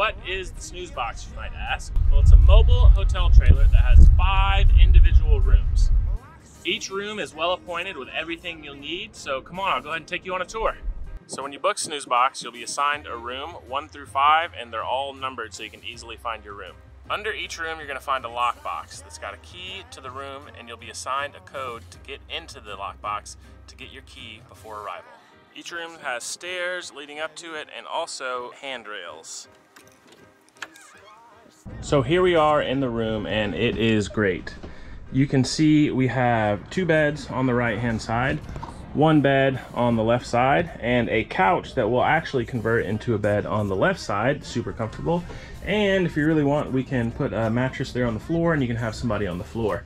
What is the Snooze Box, you might ask? Well, it's a mobile hotel trailer that has 5 individual rooms. Each room is well appointed with everything you'll need, so come on, I'll go ahead and take you on a tour. So when you book Snooze Box, you'll be assigned a room 1 through 5, and they're all numbered so you can easily find your room. Under each room, you're gonna find a lockbox that's got a key to the room, and you'll be assigned a code to get into the lockbox to get your key before arrival. Each room has stairs leading up to it and also handrails. So here we are in the room, and it is great. You can see we have 2 beds on the right-hand side, 1 bed on the left side, and a couch that will actually convert into a bed on the left side. Super comfortable. And if you really want, we can put a mattress there on the floor and you can have somebody on the floor.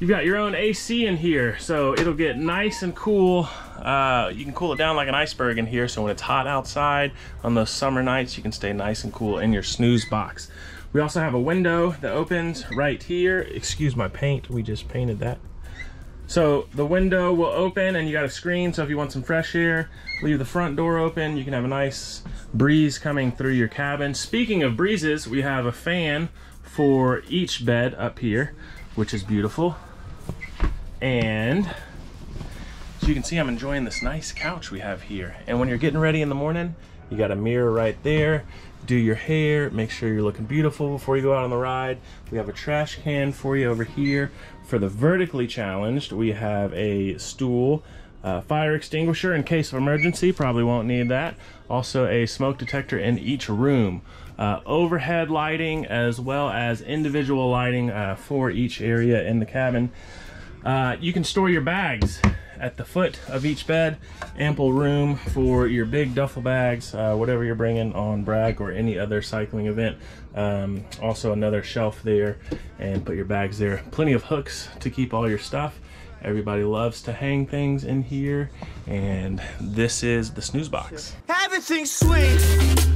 You've got your own AC in here, so it'll get nice and cool. You can cool it down like an iceberg in here, so when it's hot outside on those summer nights, you can stay nice and cool in your Snooze Box. We also have a window that opens right here. Excuse my paint, we just painted that. So the window will open and you got a screen, so if you want some fresh air, leave the front door open. You can have a nice breeze coming through your cabin. Speaking of breezes, we have a fan for each bed up here, which is beautiful. And so you can see I'm enjoying this nice couch we have here. And when you're getting ready in the morning, you got a mirror right there. Do your hair, make sure you're looking beautiful before you go out on the ride. We have a trash can for you over here. For the vertically challenged, we have a stool, fire extinguisher in case of emergency, probably won't need that. Also a smoke detector in each room. Overhead lighting as well as individual lighting for each area in the cabin. You can store your bags at the foot of each bed. Ample room for your big duffel bags, whatever you're bringing on BRAG or any other cycling event. Also another shelf there, and put your bags there. Plenty of hooks to keep all your stuff. Everybody loves to hang things in here, and this is the Snooze Box. Everything's sweet.